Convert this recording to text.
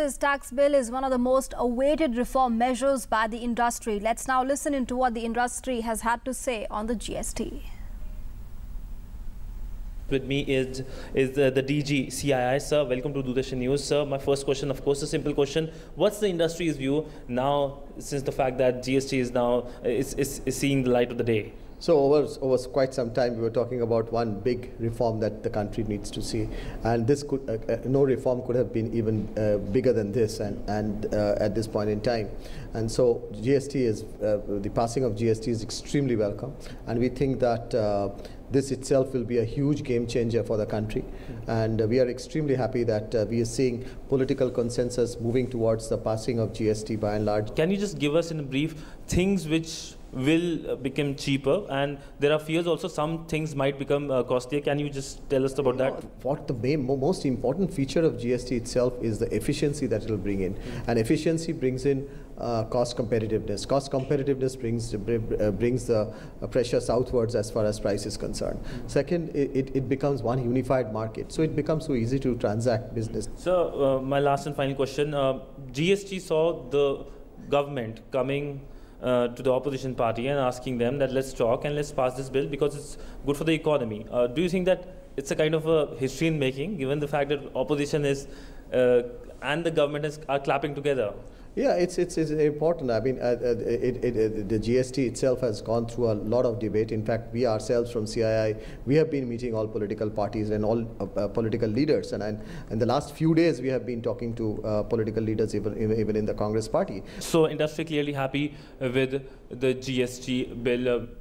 Justice tax bill is one of the most awaited reform measures by the industry. Let's now listen into what the industry has had to say on the GST. With me is the DG CII, sir. Welcome to DD News, sir. My first question, of course, a simple question. What's the industry's view now, since the fact that GST is now is seeing the light of the day? So over quite some time, we were talking about one big reform that the country needs to see, and this could no reform could have been even bigger than this, and at this point in time. And so GST is the passing of GST is extremely welcome, and we think that this itself will be a huge game changer for the country. And we are extremely happy that we are seeing political consensus moving towards the passing of GST by and large. Can you just give us in a brief things which will become cheaper, and there are fears also some things might become costlier? Can you just tell us about that? What the most important feature of GST itself is the efficiency that it will bring in, and efficiency brings in cost competitiveness. Cost competitiveness brings the pressure southwards as far as price is concerned. Second, it becomes one unified market, so it becomes so easy to transact business. So my last and final question, GST saw the government coming to the opposition party and asking them that let's talk and let's pass this bill because it's good for the economy. Do you think that it's a kind of a history in making, given the fact that opposition is and the government are clapping together? Yeah, it's important. I mean, the GST itself has gone through a lot of debate. In fact, we ourselves from CII, we have been meeting all political parties and all political leaders. And in the last few days, we have been talking to political leaders, even in the Congress party. So industry clearly happy with the GST bill.